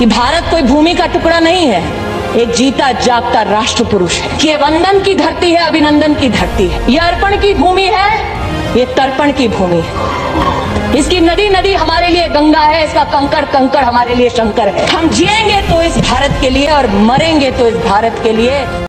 कि भारत कोई भूमि का टुकड़ा नहीं है, एक जीता जागता राष्ट्र पुरुष है। ये वंदन की धरती है, अभिनंदन की धरती है, ये अर्पण की भूमि है, ये तर्पण की भूमि है। इसकी नदी नदी हमारे लिए गंगा है, इसका कंकड़ कंकड़ हमारे लिए शंकर है। हम जिएंगे तो इस भारत के लिए और मरेंगे तो इस भारत के लिए।